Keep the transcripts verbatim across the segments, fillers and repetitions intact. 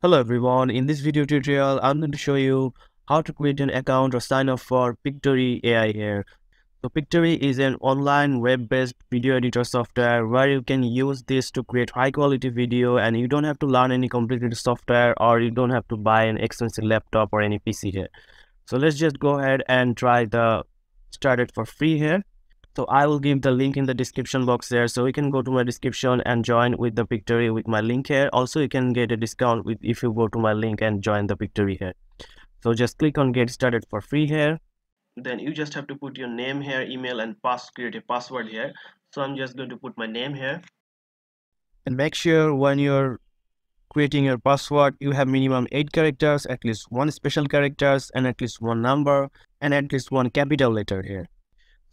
Hello everyone, in this video tutorial, I'm going to show you how to create an account or sign up for Pictory A I here. So Pictory is an online web-based video editor software where you can use this to create high quality video, and you don't have to learn any complicated software or you don't have to buy an expensive laptop or any P C here. So let's just go ahead and try the start it for free here. So I will give the link in the description box there, so you can go to my description and join with the Pictory with my link here. Also, you can get a discount with if you go to my link and join the Pictory here. So just click on get started for free here. Then you just have to put your name here, email and pass create a password here. So I'm just going to put my name here. And make sure when you're creating your password, you have minimum eight characters, at least one special characters, and at least one number, and at least one capital letter here.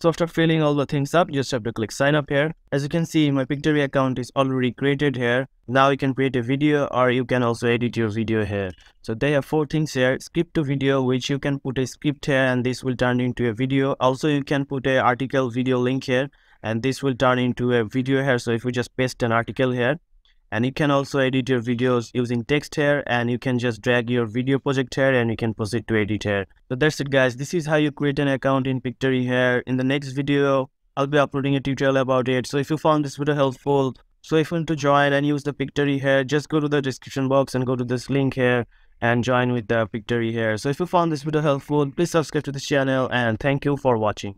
So after filling all the things up, you just have to click sign up here. As you can see, my Pictory account is already created here. Now you can create a video or you can also edit your video here. So there are four things here. Script to video, which you can put a script here and this will turn into a video. Also, you can put an article video link here and this will turn into a video here. So if we just paste an article here, and you can also edit your videos using text here, and you can just drag your video project here and you can post it to edit here. So that's it guys, this is how you create an account in Pictory here. In the next video, I'll be uploading a tutorial about it. So if you found this video helpful, so if you want to join and use the Pictory here, just go to the description box and go to this link here and join with the Pictory here. So if you found this video helpful, please subscribe to this channel and thank you for watching.